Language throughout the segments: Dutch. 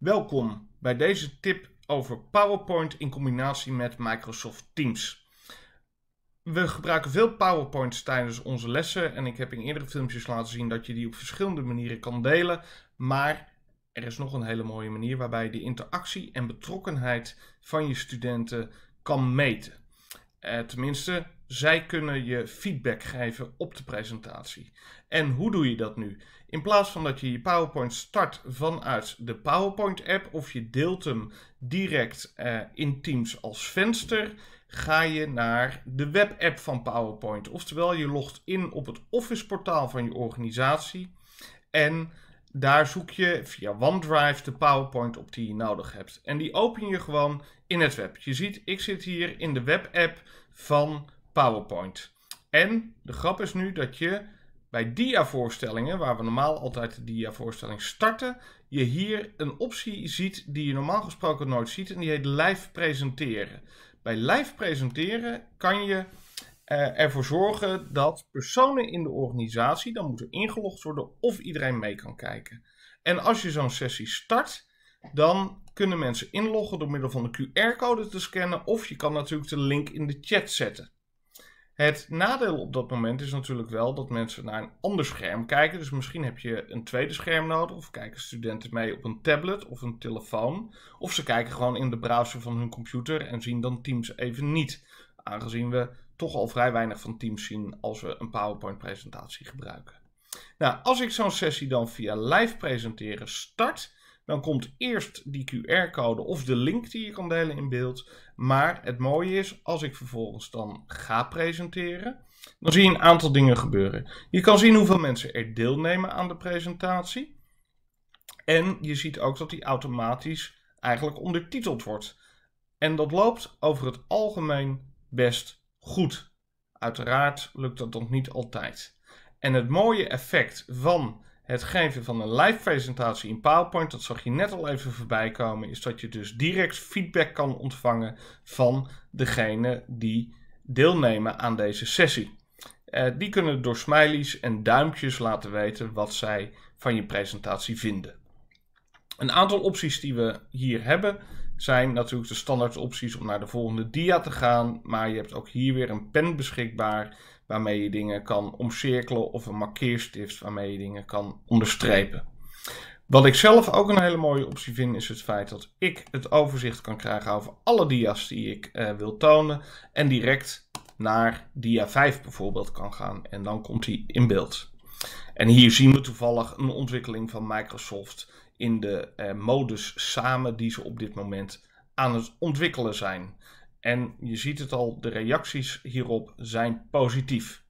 Welkom bij deze tip over PowerPoint in combinatie met Microsoft Teams. We gebruiken veel PowerPoints tijdens onze lessen en ik heb in eerdere filmpjes laten zien dat je die op verschillende manieren kan delen. Maar er is nog een hele mooie manier waarbij je de interactie en betrokkenheid van je studenten kan meten. Tenminste, zij kunnen je feedback geven op de presentatie. En hoe doe je dat nu? In plaats van dat je je PowerPoint start vanuit de PowerPoint app of je deelt hem direct in Teams als venster, ga je naar de webapp van PowerPoint. Oftewel, je logt in op het Office portaal van je organisatie en daar zoek je via OneDrive de PowerPoint op die je nodig hebt. En die open je gewoon in het web. Je ziet, ik zit hier in de webapp van PowerPoint. En de grap is nu dat je bij diavoorstellingen, waar we normaal altijd de diavoorstelling starten, je hier een optie ziet die je normaal gesproken nooit ziet en die heet live presenteren. Bij live presenteren kan je ervoor zorgen dat personen in de organisatie, dan moeten ingelogd worden of iedereen mee kan kijken. En als je zo'n sessie start, dan kunnen mensen inloggen door middel van de QR-code te scannen of je kan natuurlijk de link in de chat zetten. Het nadeel op dat moment is natuurlijk wel dat mensen naar een ander scherm kijken. Dus misschien heb je een tweede scherm nodig of kijken studenten mee op een tablet of een telefoon. Of ze kijken gewoon in de browser van hun computer en zien dan Teams even niet. Aangezien we toch al vrij weinig van Teams zien als we een PowerPoint-presentatie gebruiken. Nou, als ik zo'n sessie dan via live presenteren start, dan komt eerst die QR-code of de link die je kan delen in beeld. Maar het mooie is, als ik vervolgens dan ga presenteren, dan zie je een aantal dingen gebeuren. Je kan zien hoeveel mensen er deelnemen aan de presentatie. En je ziet ook dat die automatisch eigenlijk ondertiteld wordt. En dat loopt over het algemeen best goed. Uiteraard lukt dat nog niet altijd. En het mooie effect van het geven van een live presentatie in PowerPoint, dat zag je net al even voorbij komen, is dat je dus direct feedback kan ontvangen van degene die deelnemen aan deze sessie. Die kunnen door smileys en duimpjes laten weten wat zij van je presentatie vinden. Een aantal opties die we hier hebben zijn natuurlijk de standaard opties om naar de volgende dia te gaan. Maar je hebt ook hier weer een pen beschikbaar waarmee je dingen kan omcirkelen of een markeerstift waarmee je dingen kan onderstrepen. Wat ik zelf ook een hele mooie optie vind is het feit dat ik het overzicht kan krijgen over alle dia's die ik wil tonen. En direct naar dia 5 bijvoorbeeld kan gaan en dan komt die in beeld. En hier zien we toevallig een ontwikkeling van Microsoft in de modus samen die ze op dit moment aan het ontwikkelen zijn. En je ziet het al, de reacties hierop zijn positief.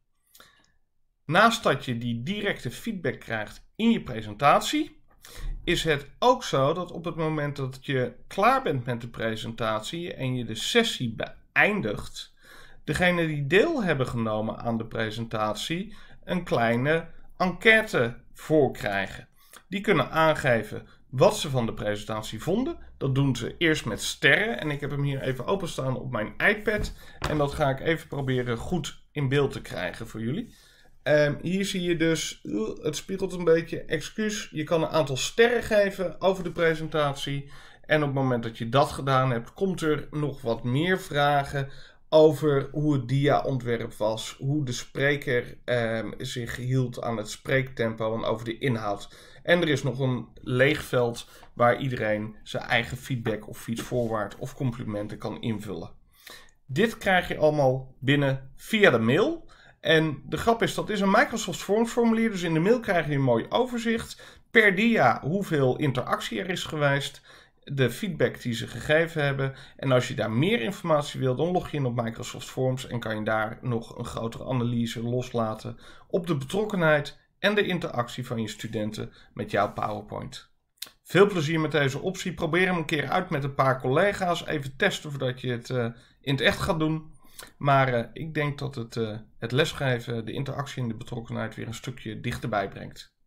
Naast dat je die directe feedback krijgt in je presentatie, is het ook zo dat op het moment dat je klaar bent met de presentatie en je de sessie beëindigt, degenen die deel hebben genomen aan de presentatie een kleine enquête voor krijgen. Die kunnen aangeven wat ze van de presentatie vonden. Dat doen ze eerst met sterren. En ik heb hem hier even openstaan op mijn iPad. En dat ga ik even proberen goed in beeld te krijgen voor jullie. Hier zie je dus, het spiegelt een beetje, excuus. Je kan een aantal sterren geven over de presentatie. En op het moment dat je dat gedaan hebt, komt er nog wat meer vragen over hoe het dia-ontwerp was, hoe de spreker zich hield aan het spreektempo en over de inhoud. En er is nog een leeg veld waar iedereen zijn eigen feedback of feedforward of complimenten kan invullen. Dit krijg je allemaal binnen via de mail. En de grap is, dat is een Microsoft Forms formulier, dus in de mail krijg je een mooi overzicht per dia hoeveel interactie er is geweest, de feedback die ze gegeven hebben. En als je daar meer informatie wil, dan log je in op Microsoft Forms en kan je daar nog een grotere analyse loslaten op de betrokkenheid en de interactie van je studenten met jouw PowerPoint. Veel plezier met deze optie. Probeer hem een keer uit met een paar collega's. Even testen voordat je het in het echt gaat doen. Maar ik denk dat het lesgeven, de interactie en de betrokkenheid weer een stukje dichterbij brengt.